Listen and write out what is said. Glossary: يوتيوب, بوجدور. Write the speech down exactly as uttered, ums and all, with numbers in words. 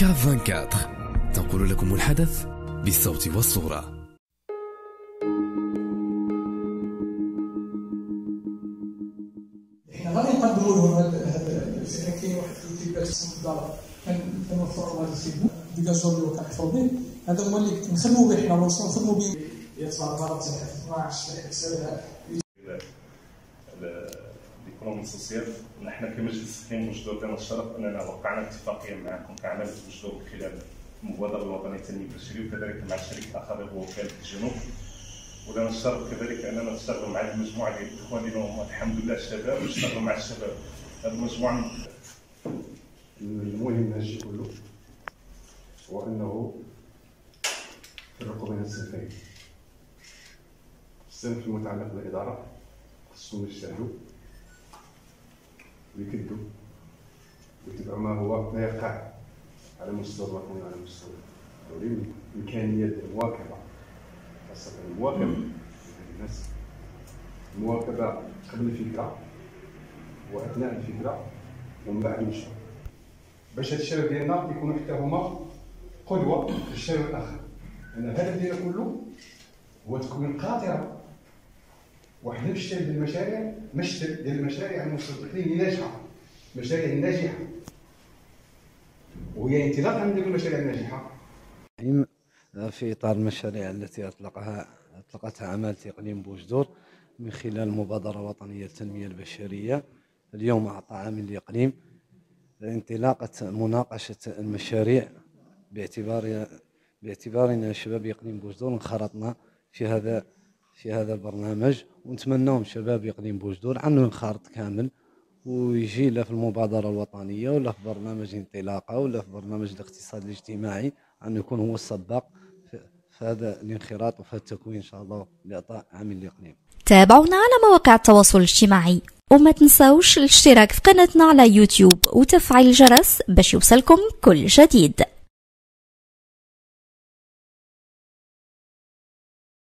كاب أربعة وعشرين تنقل لكم الحدث بالصوت والصورة. إحنا غادي نقدموا لهم هذا كاين واحد الكتيبات اسمه الدار كنوفروا هذا السيد بوجدور اللي كنحفروا به، هذا هو اللي كنسموا به حنا الرسول نسموا به يتبرع اثنا عشر سنه الديكونومي سوسيال. نحن كمجلس إقليمي بوجدور لنا الشرف اننا وقعنا اتفاقيه معكم كعمل بوجدور خلال المبادره الوطنيه للتنميه البشريه وكذلك مع الشريك الاخر وهو وكاله الجنوب، ولنا الشرف كذلك اننا نشتغل مع المجموعه ديال الاخوان اللي الحمد لله الشباب ونشتغلوا مع الشباب. هذه المجموعه المهم من هادشي كله هو انه فرقوا بين الصنفين، الصنف المتعلق بالاداره خصهم يجتهدوا ويكدوا ويتبعوا ما هو ما يقع على المستوى الوطني وعلى المستوى الدولي، امكانيات المواكبه خاصه المواكبه الناس المواكبه قبل الفكره واثناء الفكره ومن بعد المشروع، باش هاد الشباب ديالنا يكونوا حتى هما قدوه للشباب الاخر. لان الهدف ديالنا كله هو تكوين قاطره وحنا بشتى ديال المشاريع، مشتى ديال المشاريع المستوى التقني ناجحه، مشاريع ناجحه وهي انطلاقا من المشاريع الناجحه. في اطار المشاريع التي اطلقها اطلقتها عمالة اقليم بوجدور من خلال مبادره وطنيه للتنميه البشريه، اليوم اعطى عامل الاقليم انطلاقه مناقشه المشاريع باعتبار باعتبارنا شباب اقليم بوجدور انخرطنا في هذا في هذا البرنامج، ونتمناهم شباب اقليم بوجدور عنده انخرط كامل ويجي لا في المبادره الوطنيه ولا في برنامج انطلاقه ولا في برنامج الاقتصاد الاجتماعي، انه يكون هو السباق في هذا الانخراط وفي التكوين ان شاء الله لاعطاء عامل الاقليم. تابعونا على مواقع التواصل الاجتماعي وما تنساوش الاشتراك في قناتنا على يوتيوب وتفعيل الجرس باش يوصلكم كل جديد.